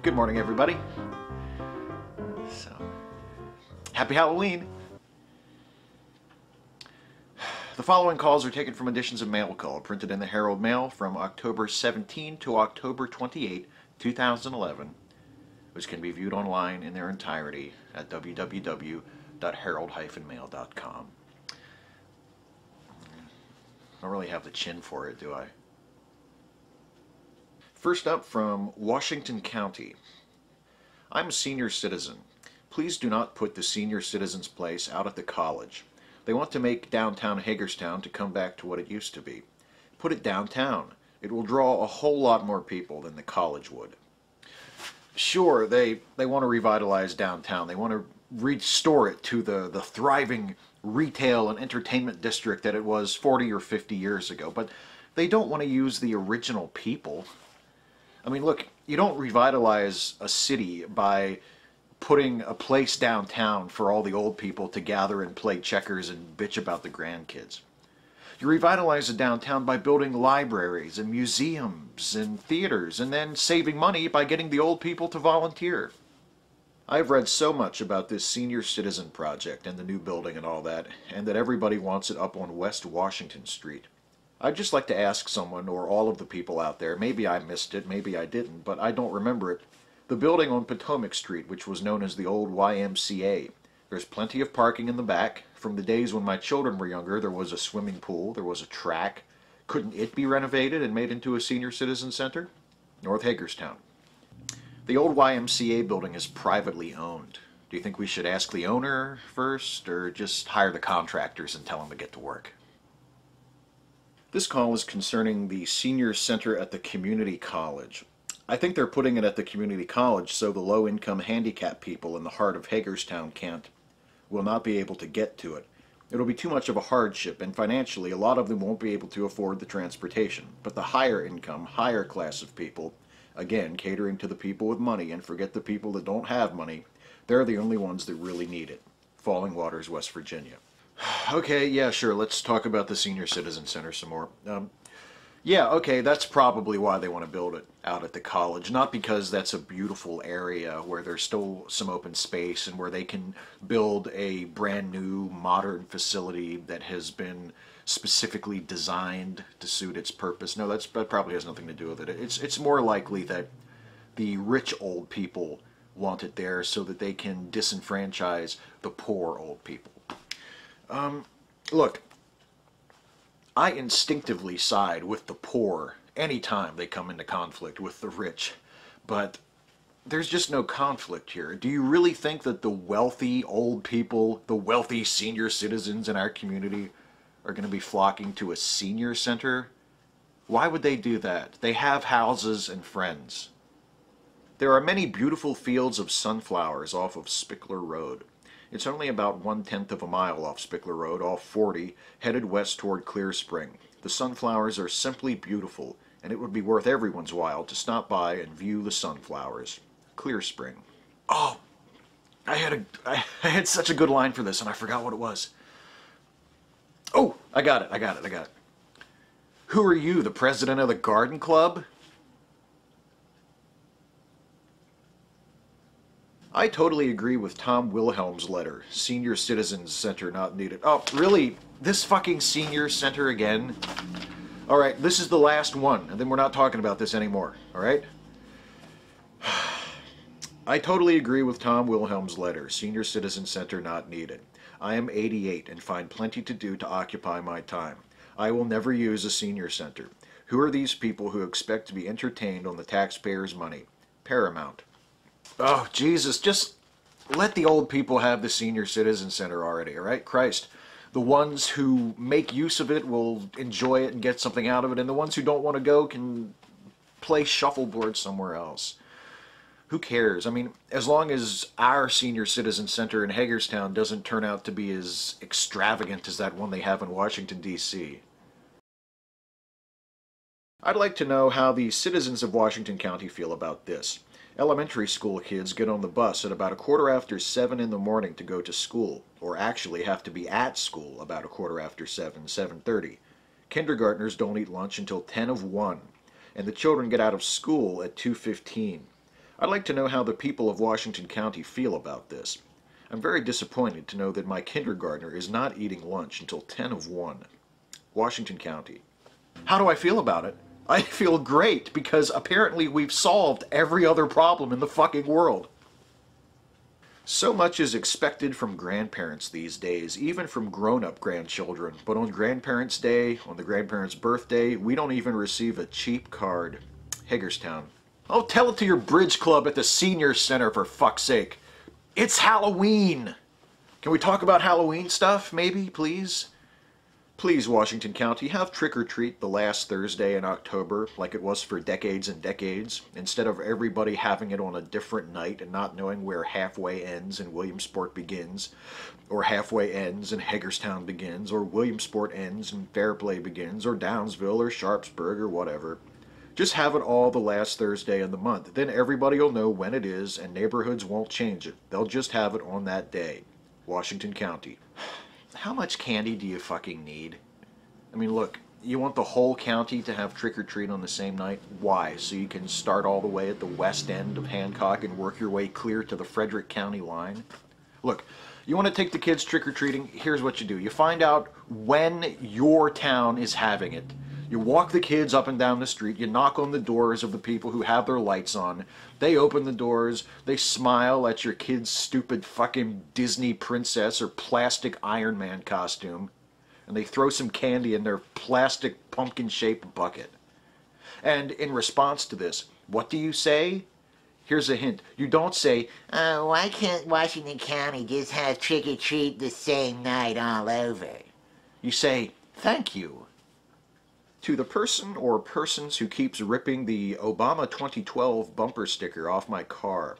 Good morning, everybody. So, happy Halloween. The following calls are taken from editions of Mail Call, printed in the Herald-Mail from October 17 to October 28, 2011, which can be viewed online in their entirety at www.herald-mail.com. I don't really have the chin for it, do I? First up, from Washington County. I'm a senior citizen. Please do not put the senior citizen's place out at the college. They want to make downtown Hagerstown to come back to what it used to be. Put it downtown. It will draw a whole lot more people than the college would. Sure, they want to revitalize downtown. They want to restore it to the thriving retail and entertainment district that it was 40 or 50 years ago, but they don't want to use the original people. I mean, look, you don't revitalize a city by putting a place downtown for all the old people to gather and play checkers and bitch about the grandkids. You revitalize the downtown by building libraries and museums and theaters, and then saving money by getting the old people to volunteer. I've read so much about this senior citizen project and the new building and all that, and that everybody wants it up on West Washington Street. I'd just like to ask someone, or all of the people out there, maybe I missed it, maybe I didn't, but I don't remember it. The building on Potomac Street, which was known as the old YMCA. There's plenty of parking in the back. From the days when my children were younger, there was a swimming pool, there was a track. Couldn't it be renovated and made into a senior citizen center? North Hagerstown. The old YMCA building is privately owned. Do you think we should ask the owner first, or just hire the contractors and tell them to get to work? This call is concerning the senior center at the community college. I think they're putting it at the community college so the low-income handicapped people in the heart of Hagerstown will not be able to get to it. It'll be too much of a hardship, and financially a lot of them won't be able to afford the transportation. But the higher income, higher class of people, again, catering to the people with money, and forget the people that don't have money. They're the only ones that really need it. Falling Waters, West Virginia. Okay, yeah, sure, let's talk about the Senior Citizen Center some more. Yeah, okay, that's probably why they want to build it out at the college. Not because that's a beautiful area where there's still some open space and where they can build a brand new, modern facility that has been specifically designed to suit its purpose. No, that probably has nothing to do with it. It's more likely that the rich old people want it there so that they can disenfranchise the poor old people. Look, I instinctively side with the poor anytime they come into conflict with the rich, but there's just no conflict here. Do you really think that the wealthy old people, the wealthy senior citizens in our community, are going to be flocking to a senior center? Why would they do that? They have houses and friends. There are many beautiful fields of sunflowers off of Spickler Road. It's only about 1/10 of a mile off Spickler Road, off 40, headed west toward Clear Spring. The sunflowers are simply beautiful, and it would be worth everyone's while to stop by and view the sunflowers. Clear Spring. Oh, I had such a good line for this, and I forgot what it was. Oh, I got it. Who are you, the president of the garden club? I totally agree with Tom Wilhelm's letter. Senior Citizens Center not needed. Oh, really? This fucking senior center again? Alright, this is the last one, and then we're not talking about this anymore, alright? I totally agree with Tom Wilhelm's letter. Senior Citizen Center not needed. I am 88 and find plenty to do to occupy my time. I will never use a senior center. Who are these people who expect to be entertained on the taxpayers' money? Paramount. Oh, Jesus, just let the old people have the senior citizen center already, all right? Christ. The ones who make use of it will enjoy it and get something out of it, and the ones who don't want to go can play shuffleboard somewhere else. Who cares? I mean, as long as our senior citizen center in Hagerstown doesn't turn out to be as extravagant as that one they have in Washington, D.C. I'd like to know how the citizens of Washington County feel about this. Elementary school kids get on the bus at about 7:15 in the morning to go to school, or actually have to be at school about 7:15, 7:30. Kindergartners don't eat lunch until 10 of 1, and the children get out of school at 2:15. I'd like to know how the people of Washington County feel about this. I'm very disappointed to know that my kindergartner is not eating lunch until 1:50. Washington County. How do I feel about it? I feel great, because apparently we've solved every other problem in the fucking world. So much is expected from grandparents these days, even from grown-up grandchildren, but on Grandparents' Day, on the grandparents' birthday, we don't even receive a cheap card. Hagerstown. Oh, tell it to your bridge club at the senior center, for fuck's sake. It's Halloween! Can we talk about Halloween stuff, maybe, please? Please, Washington County, have trick-or-treat the last Thursday in October, like it was for decades and decades, instead of everybody having it on a different night and not knowing where halfway ends and Williamsport begins, or halfway ends and Hagerstown begins, or Williamsport ends and Fairplay begins, or Downsville, or Sharpsburg, or whatever. Just have it all the last Thursday in the month. Then everybody will know when it is, and neighborhoods won't change it. They'll just have it on that day. Washington County. How much candy do you fucking need? I mean, look, you want the whole county to have trick-or-treat on the same night? Why? So you can start all the way at the west end of Hancock and work your way clear to the Frederick County line? Look, you want to take the kids trick-or-treating? Here's what you do. You find out when your town is having it. You walk the kids up and down the street, you knock on the doors of the people who have their lights on, they open the doors, they smile at your kid's stupid fucking Disney princess or plastic Iron Man costume, and they throw some candy in their plastic pumpkin-shaped bucket. And in response to this, what do you say? Here's a hint. You don't say, why can't Washington County just have trick-or-treat the same night all over? You say, thank you. To the person or persons who keeps ripping the Obama 2012 bumper sticker off my car,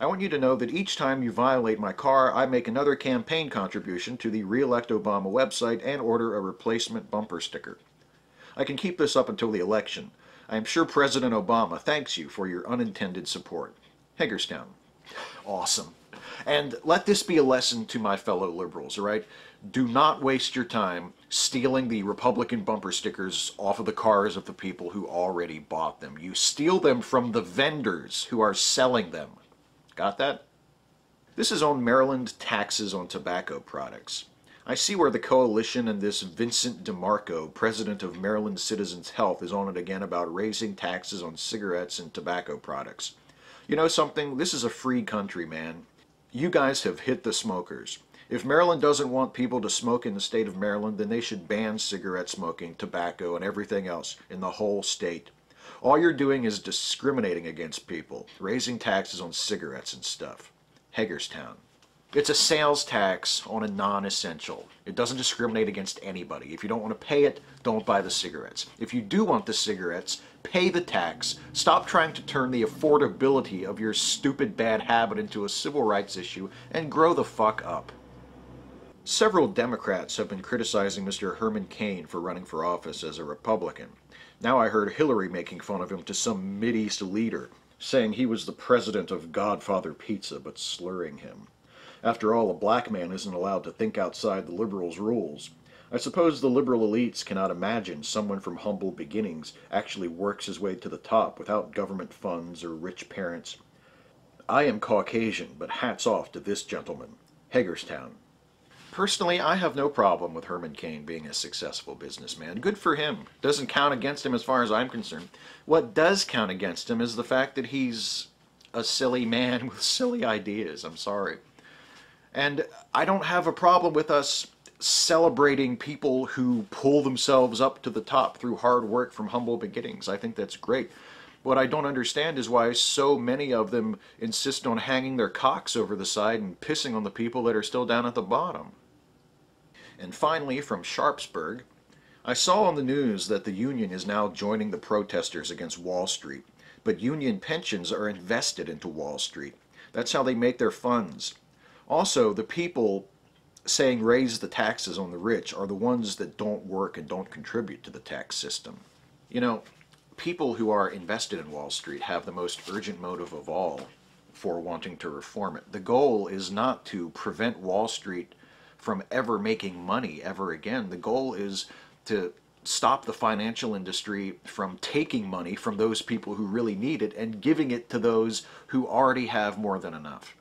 I want you to know that each time you violate my car, I make another campaign contribution to the Reelect Obama website and order a replacement bumper sticker. I can keep this up until the election. I am sure President Obama thanks you for your unintended support. Hagerstown. Awesome. And let this be a lesson to my fellow liberals, all right? Do not waste your time stealing the Republican bumper stickers off of the cars of the people who already bought them. You steal them from the vendors who are selling them. Got that? This is on Maryland taxes on tobacco products. I see where the coalition and this Vincent DiMarco, president of Maryland Citizens Health, is on it again about raising taxes on cigarettes and tobacco products. You know something? This is a free country, man. You guys have hit the smokers. If Maryland doesn't want people to smoke in the state of Maryland, then they should ban cigarette smoking, tobacco, and everything else in the whole state. All you're doing is discriminating against people, raising taxes on cigarettes and stuff. Hagerstown. It's a sales tax on a non-essential. It doesn't discriminate against anybody. If you don't want to pay it, don't buy the cigarettes. If you do want the cigarettes, pay the tax. Stop trying to turn the affordability of your stupid bad habit into a civil rights issue and grow the fuck up. Several Democrats have been criticizing Mr. Herman Cain for running for office as a Republican. Now I heard Hillary making fun of him to some Mideast leader, saying he was the president of Godfather Pizza, but slurring him. After all, a black man isn't allowed to think outside the liberals' rules. I suppose the liberal elites cannot imagine someone from humble beginnings actually works his way to the top without government funds or rich parents. I am Caucasian, but hats off to this gentleman. Hagerstown. Personally, I have no problem with Herman Cain being a successful businessman. Good for him. Doesn't count against him as far as I'm concerned. What does count against him is the fact that he's a silly man with silly ideas. I'm sorry. And I don't have a problem with us celebrating people who pull themselves up to the top through hard work from humble beginnings. I think that's great. What I don't understand is why so many of them insist on hanging their cocks over the side and pissing on the people that are still down at the bottom. And finally, from Sharpsburg, I saw on the news that the union is now joining the protesters against Wall Street, but union pensions are invested into Wall Street. That's how they make their funds. Also, the people saying raise the taxes on the rich are the ones that don't work and don't contribute to the tax system. You know, people who are invested in Wall Street have the most urgent motive of all for wanting to reform it. The goal is not to prevent Wall Street from ever making money ever again. The goal is to stop the financial industry from taking money from those people who really need it and giving it to those who already have more than enough.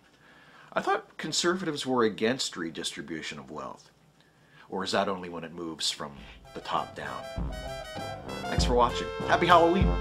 I thought conservatives were against redistribution of wealth. Or is that only when it moves from the top down? Thanks for watching. Happy Halloween!